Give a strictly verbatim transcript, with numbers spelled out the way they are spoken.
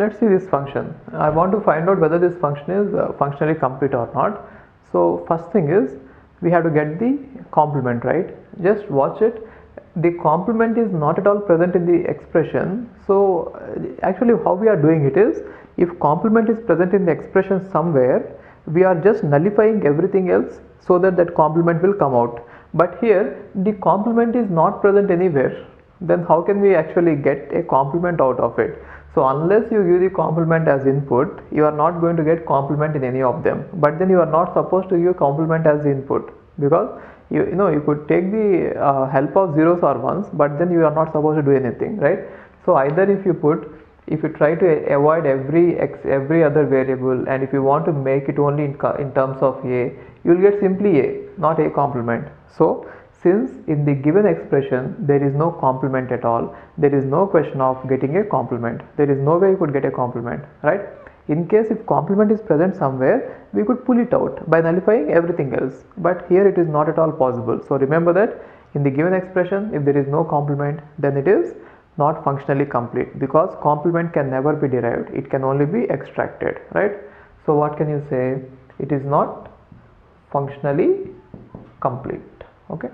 Let's see this function. I want to find out whether this function is uh, functionally complete or not. So first thing is we have to get the complement, right? Just watch it. The complement is not at all present in the expression. So uh, actually how we are doing it is, if complement is present in the expression somewhere, we are just nullifying everything else so that that complement will come out. But here the complement is not present anywhere. Then how can we actually get a complement out of it? So unless you give the complement as input, you are not going to get complement in any of them. But then you are not supposed to give complement as input, because you, you know you could take the uh, help of zeros or ones, but then you are not supposed to do anything, right? So either if you put if you try to avoid every x every other variable, and if you want to make it only in, in terms of a, you will get simply a, not a complement. So since in the given expression there is no complement at all, there is no question of getting a complement. There is no way you could get a complement, right? In case if complement is present somewhere, we could pull it out by nullifying everything else. But here it is not at all possible. So remember that in the given expression, if there is no complement, then it is not functionally complete, because complement can never be derived. It can only be extracted, right? So what can you say? It is not functionally complete. Okay.